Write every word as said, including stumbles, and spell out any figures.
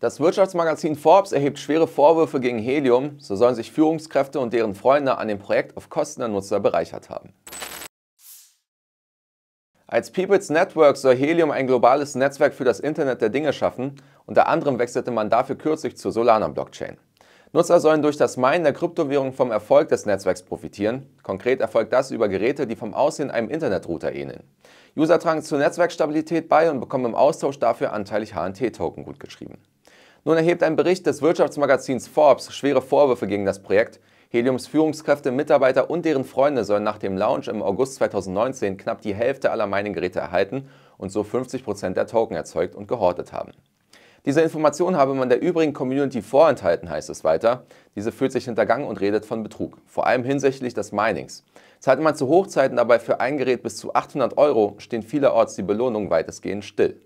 Das Wirtschaftsmagazin Forbes erhebt schwere Vorwürfe gegen Helium, so sollen sich Führungskräfte und deren Freunde an dem Projekt auf Kosten der Nutzer bereichert haben. Als People's Network soll Helium ein globales Netzwerk für das Internet der Dinge schaffen, unter anderem wechselte man dafür kürzlich zur Solana-Blockchain. Nutzer sollen durch das Minen der Kryptowährung vom Erfolg des Netzwerks profitieren. Konkret erfolgt das über Geräte, die vom Aussehen einem Internetrouter ähneln. User tragen zur Netzwerkstabilität bei und bekommen im Austausch dafür anteilig H N T-Token gutgeschrieben. Nun erhebt ein Bericht des Wirtschaftsmagazins Forbes schwere Vorwürfe gegen das Projekt. Heliums Führungskräfte, Mitarbeiter und deren Freunde sollen nach dem Launch im August zweitausendneunzehn knapp die Hälfte aller Mining-Geräte erhalten und so fünfzig Prozent der Token erzeugt und gehortet haben. Diese Information habe man der übrigen Community vorenthalten, heißt es weiter. Diese fühlt sich hintergangen und redet von Betrug, vor allem hinsichtlich des Minings. Zahlt man zu Hochzeiten dabei für ein Gerät bis zu achthundert Euro, stehen vielerorts die Belohnungen weitestgehend still.